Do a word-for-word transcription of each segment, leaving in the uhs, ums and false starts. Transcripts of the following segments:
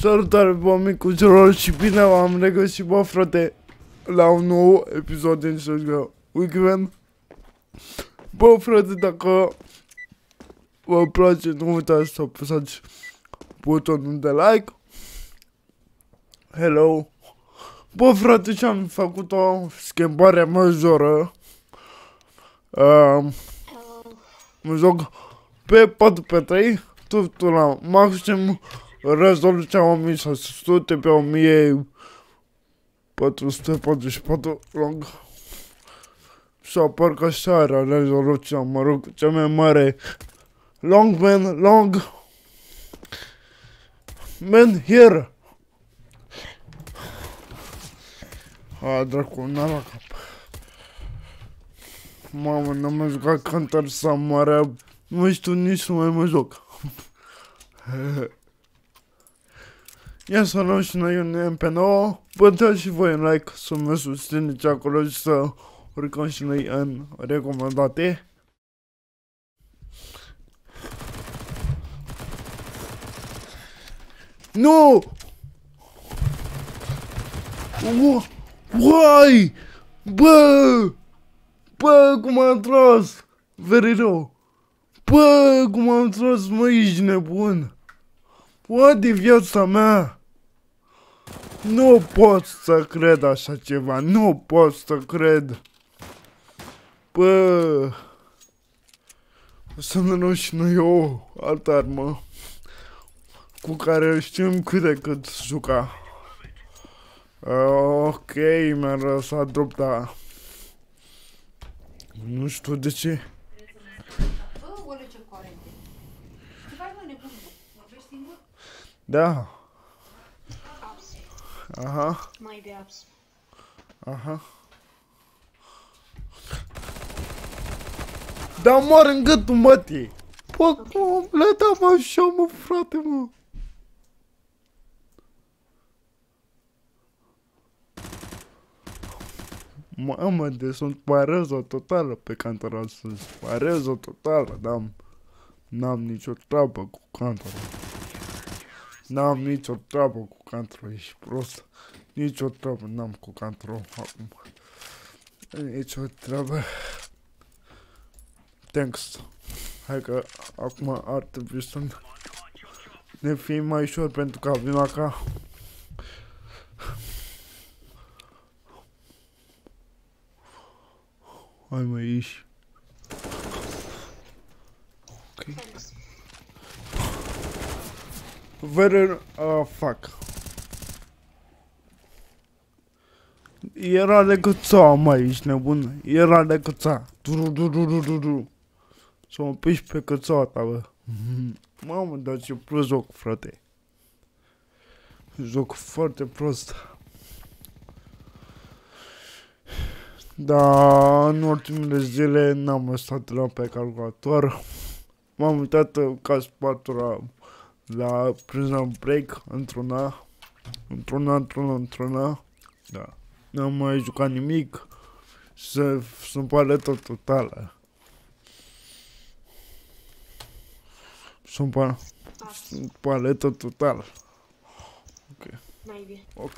Salutare, bă, micuților, și bine v-am regăsit, bă, frate, la un nou episod din seria Wingman. Bă, frate, dacă vă place, nu uitați să apăsați butonul de like. Hello. Bă, frate, și-am făcut o schimbare majoră. Uh, mă joc pe patru pe trei, totul la maxim. Rezoluția o mie șase sute pe o mie patru sute patruzeci și patru lung. Sau parcă seara rezoluția, mă rog, cea mai mare. Long man, long man here. A, dracu, n-a la cap. Mamă, n-am mai jucat Counter-Strike, mare. Nu știu nici să mai mă joc. Ia să luăm și noi un M P nouă. Vă dați și voi un like, să mă susțineți acolo și să urcăm și noi în recomandate. Nu! Uai! Bă! Bă, cum am tras! Very rău! Bă, cum am tras, mă, ești nebun! What de viața mea! Nu pot să cred așa ceva, nu pot să cred. Bă, o să ne luăm și noi o altă armă cu care știm cât de cât juca. Ok, mi-a lăsat drop, dar nu știu de ce. Da. Aha. Mai de abs. Aha. Dar mor în gâtul mătii. Pă, cum le dam așa, mă, frate, mă. Mamă, de sunt pareză totală pe Counter-Strike astăzi. Pareză totală, dar n-am nicio treabă cu Counter-Strike. N-am nicio treabă cu Counter-Strike, ești prost. Nicio treabă n-am cu Counter-Strike acum. Nicio treabă. Thanks. Hai că acum ar trebui să ne fie mai ușor, pentru că avem aca. Hai, mă, ieși. Ok. Very, uh, fuck. Era de cățea, mai ești nebun. Era de cățea. Du-du-du-du-du-du. Să mă piși pe cățea ta, bă. Mamă, dar ce prost joc, frate. Joc foarte prost. Dar în ultimele zile n-am stat la pe calculator. M-am uitat ca spatura la prison break, într-una, într-una, într-una, într-una, da. N-am mai jucat nimic, să sunt paletă totală. Sunt pa paletă totală. Ok. Ok.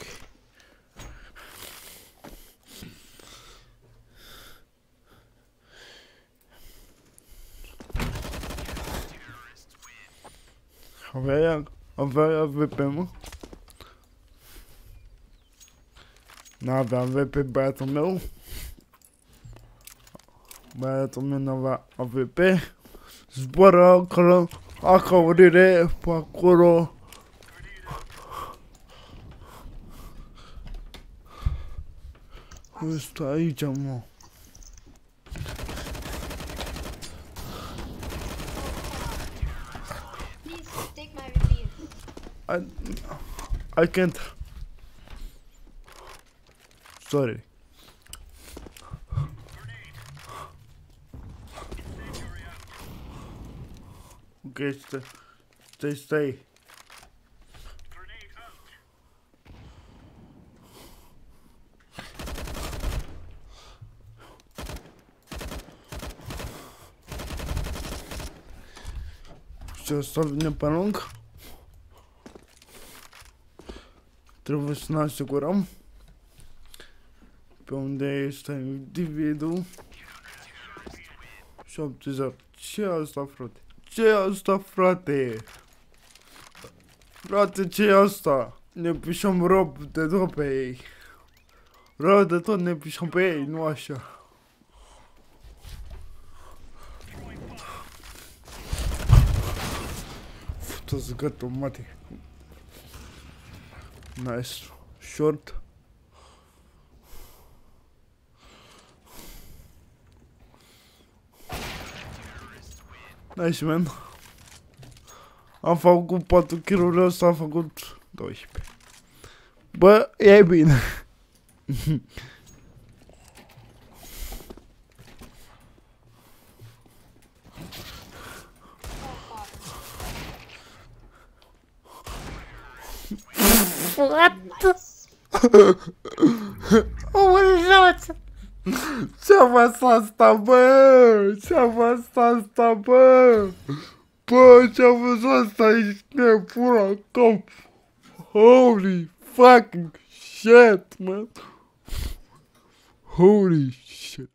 Avea, avea A V P, mă? N-avea A V P băiatul meu. Băiatul meu n-avea A V P. Zboară acolo, acaurire, pe acolo. Stai aici, mă. I, I can't. Sorry. Okay, stay, stay, stay. Just something up along. Trebuie să ne asigurăm pe unde este individul. șaptezeci. Ce asta, frate? Ce asta, frate? Frate, ce asta? Ne pișăm rău de tot pe ei. Rău de tot ne pișăm pe ei, nu așa. Toți gata, mate. Nice. Short. Nice, man. Am făcut patru kill-uri, ăsta a făcut doisprezece. Bă, e bine. Ce-a fost asta, bă? Ce-a fost asta, bă? Bă, ce-a fost asta? Ești nebună, top. Holy fucking shit, man. Holy shit.